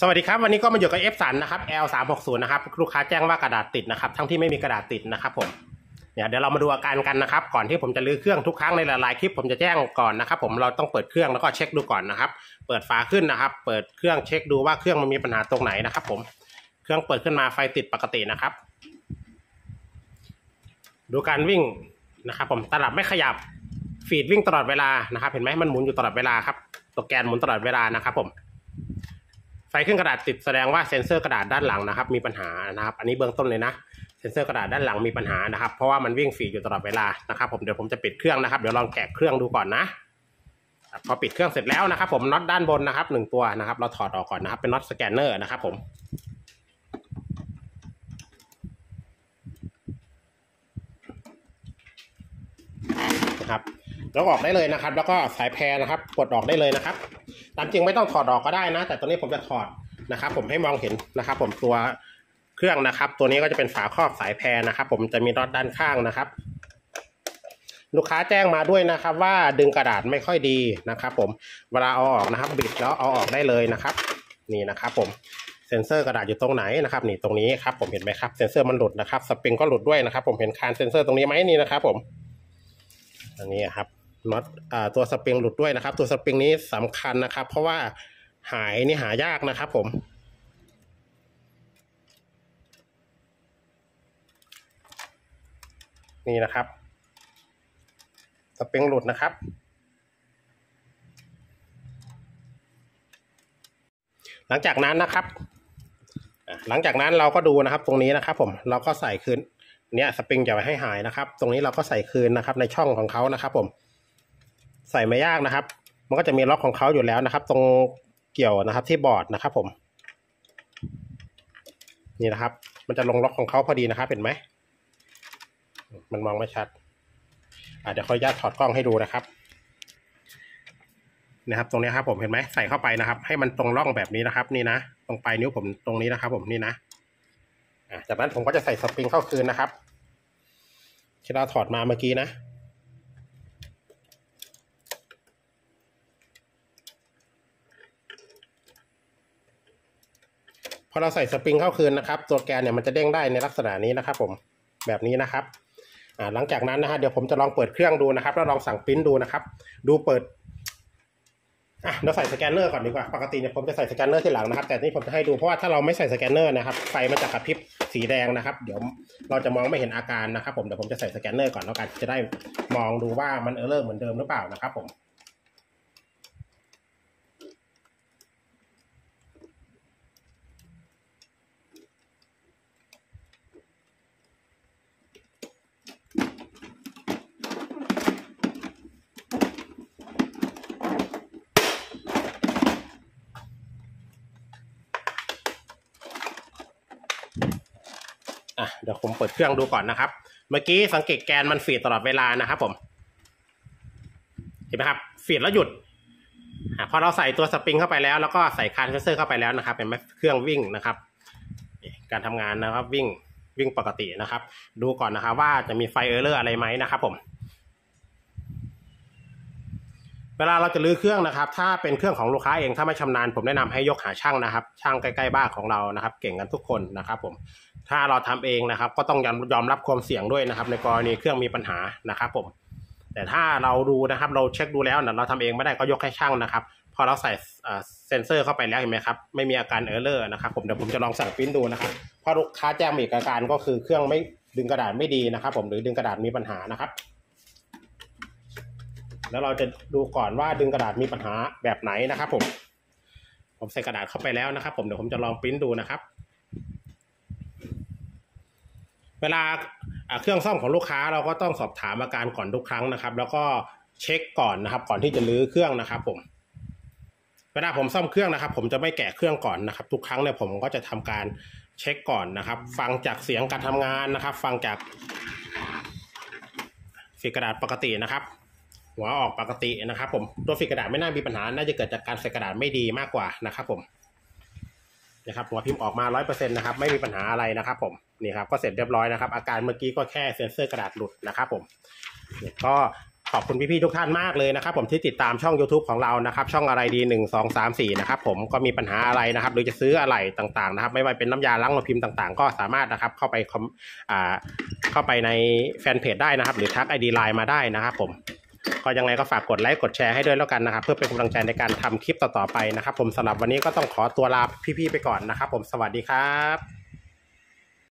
สวัสดีครับวันนี้ก็มาอยู่กับเอฟสันนะครับ L360 นะครับลูกค้าแจ้งว่ากระดาษติดนะครับทั้งที่ไม่มีกระดาษติดนะครับผมเดี๋ยวเรามาดูอาการกันนะครับก่อนที่ผมจะลื้อเครื่องทุกครั้งในหลายๆคลิปผมจะแจ้งก่อนนะครับผมเราต้องเปิดเครื่องแล้วก็เช็คดูก่อนนะครับเปิดฝาขึ้นนะครับเปิดเครื่องเช็คดูว่าเครื่องมันมีปัญหาตรงไหนนะครับผมเครื่องเปิดขึ้นมาไฟติดปกตินะครับดูการวิ่งนะครับผมตลับไม่ขยับฟีดวิ่งตลอดเวลานะครับเห็นไหมมันหมุนอยู่ตลอดเวลาครับตัวแกนหมุนตลอดเวลานะครับผมไฟขึ้นกระดาษติดแสดงว่าเซ็นเซอร์กระดาษด้านหลังนะครับมีปัญหานะครับอันนี้เบื้องต้นเลยนะเซ็นเซอร์กระดาษด้านหลังมีปัญหานะครับเพราะว่ามันวิ่งฟีดอยู่ตลอดเวลานะครับผมเดี๋ยวผมจะปิดเครื่องนะครับเดี๋ยวลองแกะเครื่องดูก่อนนะพอปิดเครื่องเสร็จแล้วนะครับผมน็อตด้านบนนะครับ1ตัวนะครับเราถอดออกก่อนนะครับเป็นน็อตสแกนเนอร์นะครับผมนะครับแล้วออกได้เลยนะครับแล้วก็สายแพรนะครับกดออกได้เลยนะครับตามจริงไม่ต้องถอดออกก็ได้นะแต่ตัวนี้ผมจะถอดนะครับผมให้มองเห็นนะครับผมตัวเครื่องนะครับตัวนี้ก็จะเป็นฝาครอบสายแพรนะครับผมจะมีน็อตด้านข้างนะครับลูกค้าแจ้งมาด้วยนะครับว่าดึงกระดาษไม่ค่อยดีนะครับผมเวลาเอาออกนะครับบิดแล้วเอาออกได้เลยนะครับนี่นะครับผมเซ็นเซอร์กระดาษอยู่ตรงไหนนะครับนี่ตรงนี้ครับผมเห็นไหมครับเซ็นเซอร์มันหลุดนะครับสปริงก็หลุดด้วยนะครับผมเห็นคานเซ็นเซอร์ตรงนี้ไหมนี่นะครับผมอันนี้ครับน็อตตัวสปริงหลุดด้วยนะครับตัวสปริงนี้สำคัญนะครับเพราะว่าหายนี่หายากนะครับผมนี่นะครับสปริงหลุดนะครับหลังจากนั้นเราก็ดูนะครับตรงนี้นะครับผมเราก็ใส่คืนเนี่ยสปริงอย่าไปให้หายนะครับตรงนี้เราก็ใส่คืนนะครับในช่องของเขานะครับผมใส่ไม่ยากนะครับมันก็จะมีล็อกของเขาอยู่แล้วนะครับตรงเกี่ยวนะครับที่บอร์ดนะครับผมนี่นะครับมันจะลงล็อกของเขาพอดีนะครับเห็นไหมมันมองไม่ชัดเดี๋ยวขออนุญาตถอดกล้องให้ดูนะครับตรงนี้ครับผมเห็นไหมใส่เข้าไปนะครับให้มันตรงร่องแบบนี้นะครับนี่นะตรงปลายนิ้วผมตรงนี้นะครับผมนี่นะจากนั้นผมก็จะใส่สปริงเข้าคืนนะครับที่เราถอดมาเมื่อกี้นะพอเราใส่สปริงเข้าคืนนะครับตัวแกนเนี่ยมันจะเด้งได้ในลักษณะนี้นะครับผมแบบนี้นะครับหลังจากนั้นนะฮะเดี๋ยวผมจะลองเปิดเครื่องดูนะครับแล้วลองสั่งปริ้นดูนะครับดูเปิดเราใส่สแกนเนอร์ก่อนดีกว่าปกติเนี่ยผมจะใส่สแกนเนอร์ที่หลังนะครับแต่นี่ผมจะให้ดูเพราะว่าถ้าเราไม่ใส่สแกนเนอร์นะครับไฟมันจะกระพริบสีแดงนะครับเดี๋ยวเราจะมองไม่เห็นอาการนะครับผมเดี๋ยวผมจะใส่สแกนเนอร์ก่อนแล้วกันจะได้มองดูว่ามันเออร์เลอร์เหมือนเดิมหรือเปล่านะครับผมเดี๋ยวผมเปิดเครื่องดูก่อนนะครับเมื่อกี้สังเกตแกนมันฟีดตลอดเวลานะครับผมเห็นไหมครับฟีดแล้วหยุดพอเราใส่ตัวสปริงเข้าไปแล้วแล้วก็ใส่คานเซ็นเซอร์เข้าไปแล้วนะครับเห็นไหมเครื่องวิ่งนะครับการทำงานนะครับวิ่งปกตินะครับดูก่อนนะครับว่าจะมีไฟเออร์เลอร์อะไรไหมนะครับผมเวลาเราจะลื้อเครื่องนะครับถ้าเป็นเครื่องของลูกค้าเองถ้าไม่ชำนาญผมแนะนำให้ยกหาช่างนะครับช่างใกล้ๆบ้านของเรานะครับเก่งกันทุกคนนะครับผมถ้าเราทำเองนะครับก็ต้องยอมรับความเสี่ยงด้วยนะครับในกรณีเครื่องมีปัญหานะครับผมแต่ถ้าเราดูนะครับเราเช็คดูแล้วนะเราทำเองไม่ได้ก็ยกให้ช่างนะครับพอเราใส่เซ็นเซอร์เข้าไปแล้วเห็นไหมครับไม่มีอาการเออร์เลอร์นะครับผมเดี๋ยวผมจะลองสั่งปริ้นดูนะครับเพราะลูกค้าแจ้งมีอาการก็คือเครื่องไม่ดึงกระดาษไม่ดีนะครับผมหรือดึงกระดาษมีปัญหานะครับแล้วเราจะดูก่อนว่าดึงกระดาษมีปัญหาแบบไหนนะครับผมใส่กระดาษเข้าไปแล้วนะครับผมเดี๋ยวผมจะลองปริ้นดูนะครับเวลาเครื่องซ่อมของลูกค้าเราก็ต้องสอบถามอาการก่อนทุกครั้งนะครับแล้วก็เช็คก่อนนะครับก่อนที่จะรื้อเครื่องนะครับผมเวลาผมซ่อมเครื่องนะครับผมจะไม่แกะเครื่องก่อนนะครับทุกครั้งเนี่ยผมก็จะทำการเช็คก่อนนะครับฟังจากเสียงการทำงานนะครับฟังจากฝีกระดาษปกตินะครับหัวออกปกตินะครับผมตัวฝีกระดาษไม่น่ามีปัญหาน่าจะเกิดจากการใส่กระดาษไม่ดีมากกว่านะครับผมนะครับหัวพิมพ์ออกมา 100% นะครับไม่มีปัญหาอะไรนะครับผมนี่ครับก็เสร็จเรียบร้อยนะครับอาการเมื่อกี้ก็แค่เซ็นเซอร์กระดาษหลุดนะครับผมก็ ขอบคุณพี่ๆทุกท่านมากเลยนะครับผมที่ติดตามช่อง YouTube ของเรานะครับช่องอะไรดี1234นะครับผมก็มีปัญหาอะไรนะครับหรือจะซื้ออะไรต่างๆนะครับไม่ว่าเป็นน้ำยาล้างรถพิมพ์ต่างๆก็สามารถนะครับเข้าไปในแฟนเพจได้นะครับหรือทัก ID Line มาได้นะครับผมก็ยังไงก็ฝากกดไลค์กดแชร์ให้ด้วยแล้วกันนะครับเพื่อเป็นกำลังใจในการทำคลิปต่อๆไปนะครับผมสำหรับวันนี้ก็ต้องขอตัวลาพี่ๆไปก่อนนะครับผมสวัสดีครับ